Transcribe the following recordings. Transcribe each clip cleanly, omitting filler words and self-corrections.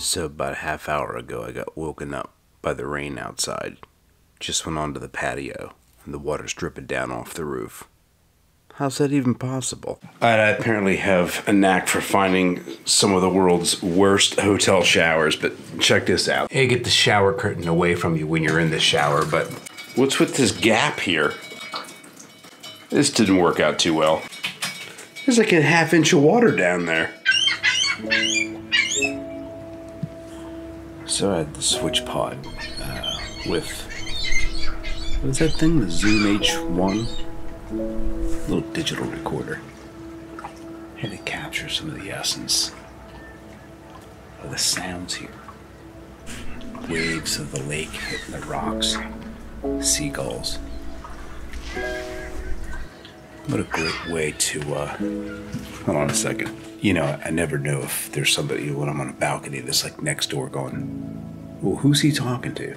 So about a half hour ago, I got woken up by the rain outside. Just went onto the patio, and the water's dripping down off the roof. How's that even possible? I apparently have a knack for finding some of the world's worst hotel showers, but check this out. Hey, get the shower curtain away from you when you're in the shower, but what's with this gap here? This didn't work out too well. There's like a half inch of water down there. So I had the switch pod with, what is that thing, the Zoom H1? Little digital recorder. I had to capture some of the essence of the sounds here. Waves of the lake hitting the rocks, seagulls. What a great way to, hold on a second. You know, I never know if there's somebody when I'm on a balcony that's like next door going, well, who's he talking to?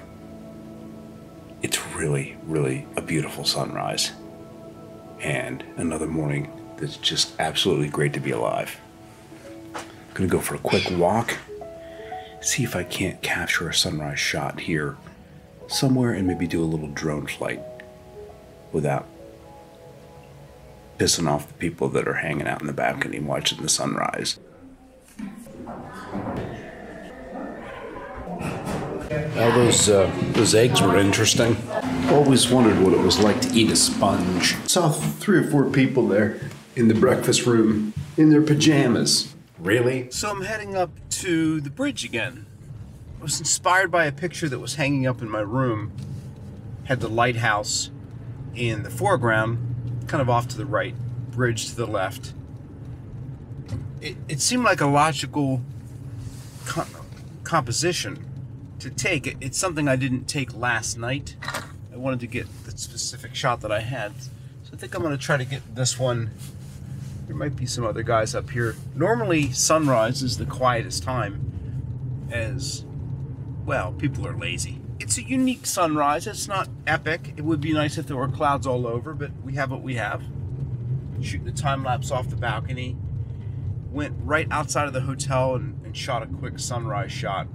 It's really, really a beautiful sunrise. And another morning that's just absolutely great to be alive. Gonna go for a quick walk, see if I can't capture a sunrise shot here somewhere and maybe do a little drone flight without pissing off the people that are hanging out in the balcony watching the sunrise. Well, those eggs were interesting. Always wondered what it was like to eat a sponge. Saw 3 or 4 people there in the breakfast room in their pajamas. Really? So I'm heading up to the bridge again. I was inspired by a picture that was hanging up in my room. Had the lighthouse in the foreground, kind of off to the right, bridge to the left. It seemed like a logical composition to take. It's something I didn't take last night. I wanted to get the specific shot that I had. So I think I'm gonna try to get this one. There might be some other guys up here. Normally sunrise is the quietest time, as well, people are lazy. It's a unique sunrise. It's not epic. It would be nice if there were clouds all over, but we have what we have. Shooting the time lapse off the balcony. Went right outside of the hotel and shot a quick sunrise shot.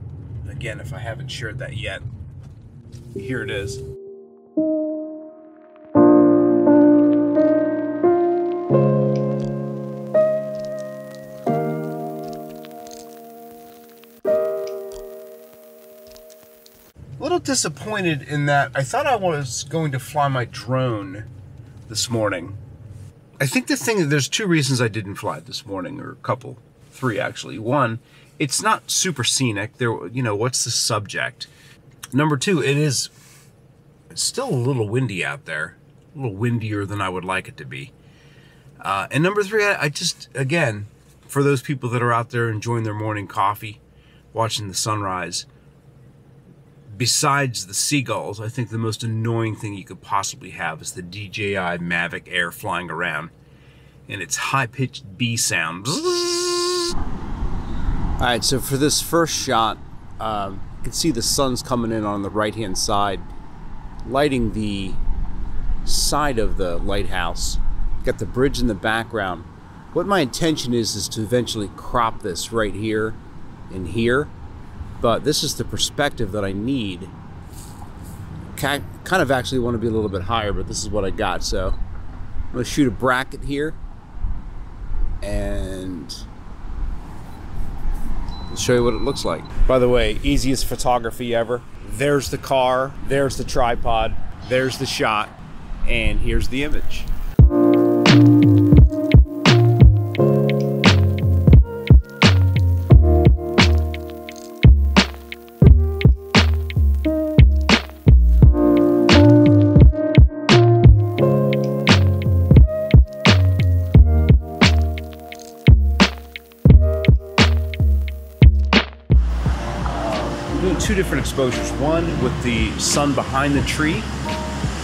Again, if I haven't shared that yet, here it is. Disappointed in that I thought I was going to fly my drone this morning. I think the thing that there's 2 reasons I didn't fly this morning, or a couple, 3 actually. 1, it's not super scenic. There, you know, what's the subject? Number 2, it's still a little windy out there, a little windier than I would like it to be. And number 3, I just, again, for those people that are out there enjoying their morning coffee, watching the sunrise. Besides the seagulls, I think the most annoying thing you could possibly have is the DJI Mavic Air flying around and its high-pitched bee sound. All right, so for this first shot, you can see the sun's coming in on the right-hand side, lighting the side of the lighthouse. Got the bridge in the background. What my intention is to eventually crop this right here and here. But this is the perspective that I need. I kind of actually want to be a little bit higher, but this is what I got. So I'm going to shoot a bracket here. And I'll show you what it looks like. By the way, easiest photography ever. There's the car, there's the tripod, there's the shot, and here's the image. Different exposures, one with the sun behind the tree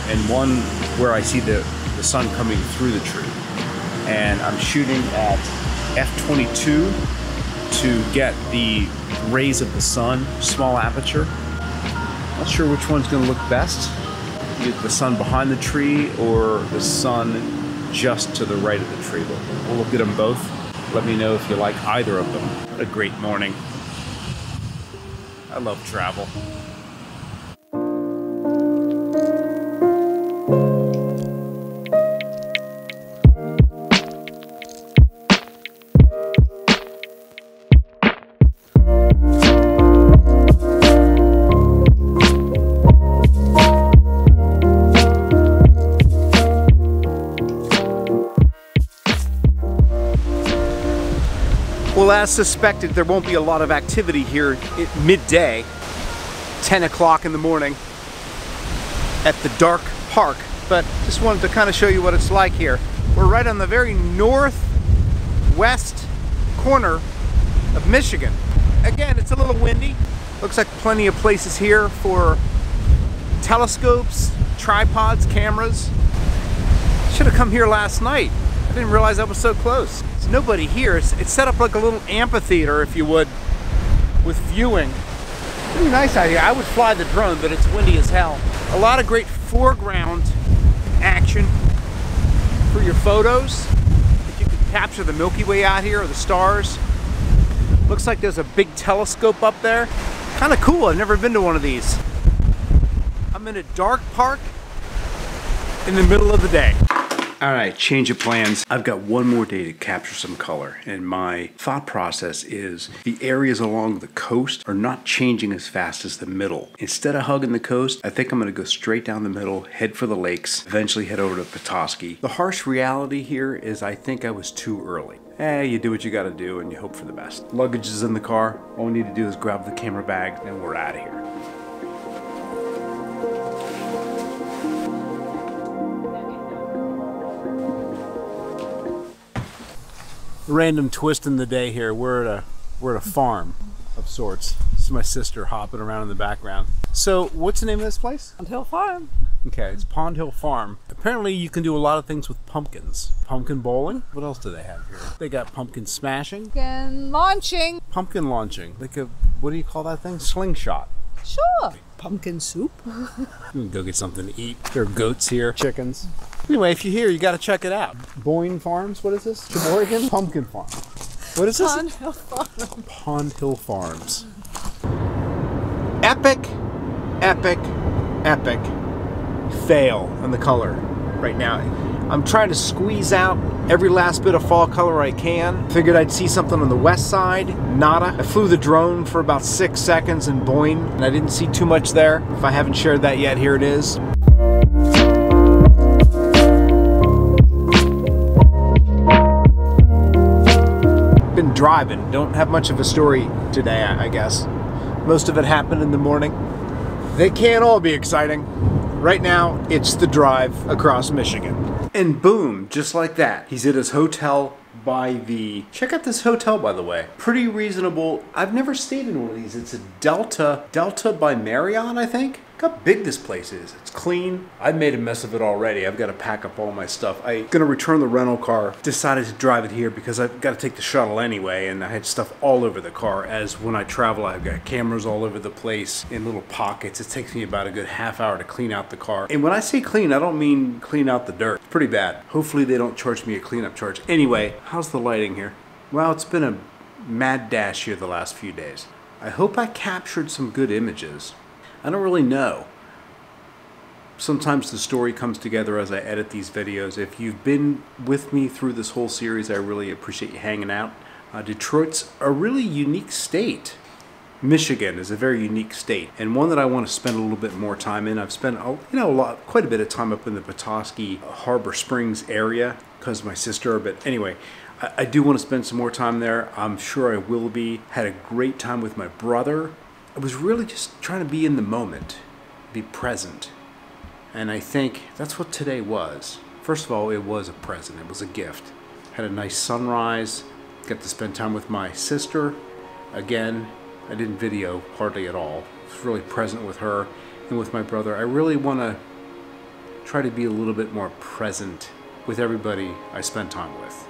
and one where I see the sun coming through the tree. And I'm shooting at f/22 to get the rays of the sun, small aperture. Not sure which one's going to look best, get the sun behind the tree or the sun just to the right of the tree. But we'll look at them both. Let me know if you like either of them. What a great morning. I love travel. Well, as suspected, there won't be a lot of activity here at midday, 10 o'clock in the morning at the dark park, but just wanted to kind of show you what it's like here. We're right on the very northwest corner of Michigan. Again, it's a little windy. Looks like plenty of places here for telescopes, tripods, cameras. Should have come here last night. I didn't realize that was so close. Nobody here. It's set up like a little amphitheater, if you would, with viewing. Pretty nice out here. I would fly the drone, but it's windy as hell. A lot of great foreground action for your photos. If you could capture the Milky Way out here or the stars. Looks like there's a big telescope up there. Kind of cool. I've never been to one of these. I'm in a dark park in the middle of the day. All right, change of plans. I've got one more day to capture some color, and my thought process is the areas along the coast are not changing as fast as the middle. Instead of hugging the coast, I think I'm gonna go straight down the middle, head for the lakes, eventually head over to Petoskey. The harsh reality here is I think I was too early. Hey, you do what you gotta do and you hope for the best. Luggage is in the car. All we need to do is grab the camera bag and we're out of here. Random twist in the day here. We're at a farm of sorts. This is my sister hopping around in the background. So what's the name of this place? Pond Hill Farm. Okay, it's Pond Hill Farm. Apparently you can do a lot of things with pumpkins. Pumpkin bowling. What else do they have here? They got pumpkin smashing. Pumpkin launching. Pumpkin launching. Like a, what do you call that thing? Slingshot. Sure. Pumpkin soup. You can go get something to eat. There are goats here, chickens. Anyway, if you're here, you gotta check it out. Boyne Farms, what is this? Oregon? Pumpkin Farm. What is this? Pond Hill Farm. Pond Hill Farms. Epic, epic, epic fail on the color right now. I'm trying to squeeze out every last bit of fall color I can. Figured I'd see something on the west side, nada. I flew the drone for about 6 seconds in Boyne, and I didn't see too much there. If I haven't shared that yet, here it is. Been driving, don't have much of a story today, I guess. Most of it happened in the morning. They can't all be exciting. Right now, it's the drive across Michigan. And boom, just like that, he's at his hotel by the... Check out this hotel, by the way. Pretty reasonable. I've never stayed in one of these. It's a Delta by Marriott, I think. Look how big this place is. It's clean. I've made a mess of it already. I've got to pack up all my stuff. I'm gonna return the rental car. Decided to drive it here because I've got to take the shuttle anyway, and I had stuff all over the car. As when I travel, I've got cameras all over the place in little pockets. It takes me about a good half hour to clean out the car. And when I say clean, I don't mean clean out the dirt. It's pretty bad. Hopefully they don't charge me a cleanup charge. Anyway, how's the lighting here? Well, it's been a mad dash here the last few days. I hope I captured some good images. I don't really know. Sometimes the story comes together as I edit these videos. If you've been with me through this whole series, I really appreciate you hanging out. Detroit's a really unique state. Michigan is a very unique state, and one that I want to spend a little bit more time in. I've spent quite a bit of time up in the Petoskey, Harbor Springs area because my sister. But anyway, I do want to spend some more time there. I'm sure I will be. Had a great time with my brother. I was really just trying to be in the moment, be present. And I think that's what today was. First of all, it was a present, it was a gift. Had a nice sunrise, got to spend time with my sister. Again, I didn't video hardly at all. I was really present with her and with my brother. I really wanna try to be a little bit more present with everybody I spend time with.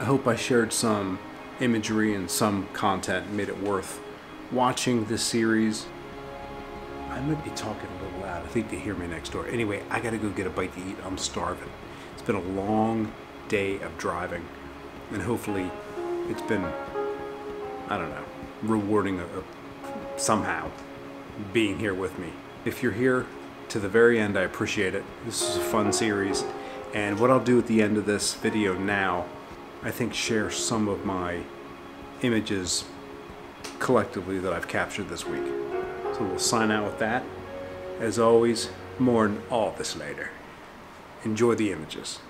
I hope I shared some imagery and some content and made it worth watching this series. I might be talking a little loud. I think they hear me next door. Anyway, I gotta go get a bite to eat. I'm starving. It's been a long day of driving, and hopefully it's been, I don't know, rewarding somehow being here with me. If you're here to the very end, I appreciate it. This is a fun series, and what I'll do at the end of this video now, I think, share some of my images collectively that I've captured this week. So we'll sign out with that. As always, more on all this later. Enjoy the images.